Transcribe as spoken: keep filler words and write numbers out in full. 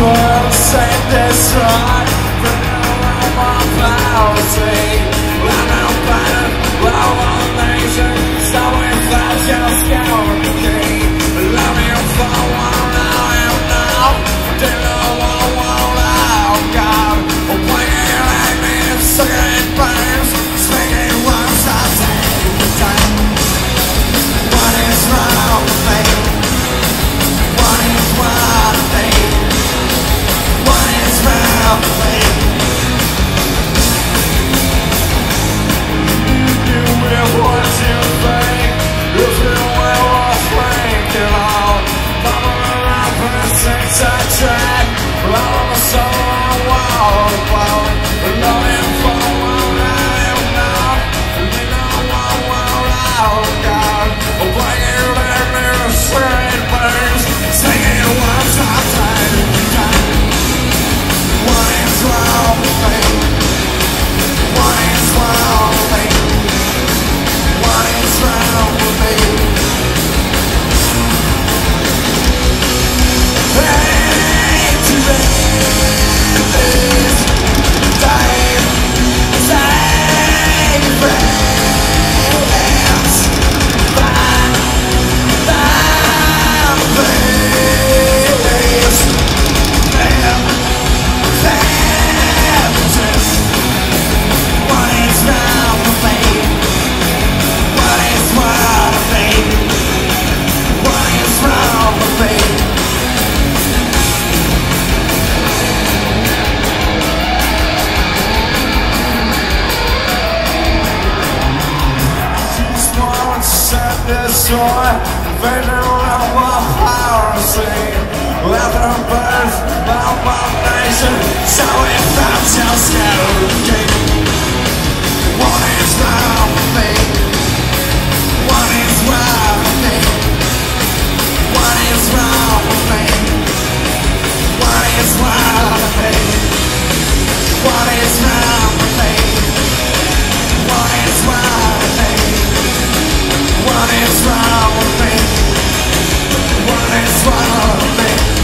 world, save this heart. For now I'm on policy, I'm out by the love of nation. So if I just go again, love you for one hour and now, till the world won't allow God. When you let me singing prayers, speaking words I take the time. What is wrong with me? What is wrong with me? What is wrong with me? You will what you think. You feel well or think it all. All around the things I tried. All of a sudden I walk about. Longing for what I am not. You know what will I got. When you let me sing birds, singing words I take the time. What is wrong with me? What is wrong with me? Around with me. Hey, today is time to save friends. Find the place and fantasies. What is wrong with me? Destroy, they don't have my power to see. Let them burn, let my nation. So if I'm just scared, what is wrong with me? What is wrong with me? What is wrong with me? What is wrong with me? What is wrong with me? What is wrong with me? What is wrong with me? What is wrong with me?